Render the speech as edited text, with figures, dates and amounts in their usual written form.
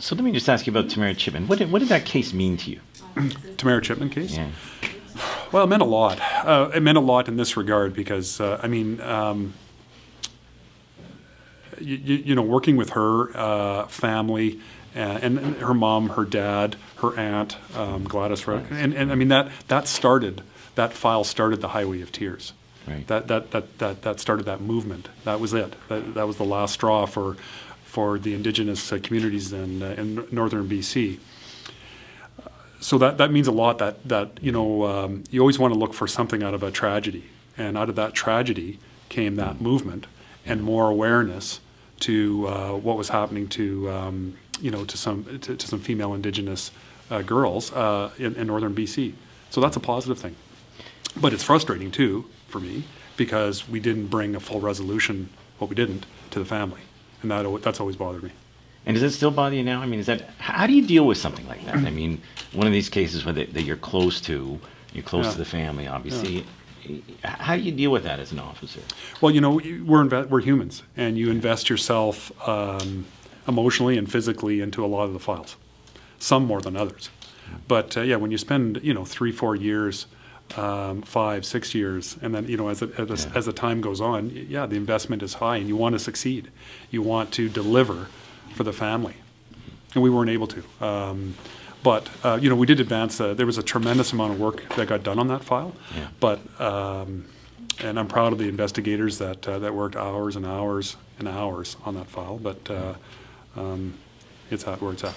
So let me just ask you about Tamara Chipman. What did that case mean to you? Tamara Chipman case? Yeah. Well, it meant a lot. It meant a lot in this regard because, I mean, you know, working with her family and her mom, her dad, her aunt, Gladys, right? And I mean, that file started the Highway of Tears. Right. That started that movement. That was it. That was the last straw for the Indigenous communities in northern BC. So that means a lot. That you know, you always want to look for something out of a tragedy, and out of that tragedy came that movement and more awareness to what was happening to you know, to some female Indigenous girls in northern BC. So that's a positive thing, but it's frustrating too for me because we didn't bring a full resolution. Well, we didn't to the family, and that's always bothered me. And does it still bother you now? I mean, how do you deal with something like that? I mean, one of these cases where that you're close to, yeah, to the family, obviously. Yeah. How do you deal with that as an officer? Well, you know, we're humans, and you invest yourself emotionally and physically into a lot of the files, some more than others. But yeah, when you spend, you know, 3, 4 years, 5, 6 years, and then, you know, as the time goes on, yeah, the investment is high, and you want to succeed, you want to deliver for the family, and we weren't able to. But you know, we did advance. There was a tremendous amount of work that got done on that file. Yeah. But and I'm proud of the investigators that worked hours and hours and hours on that file. But it's where it's at.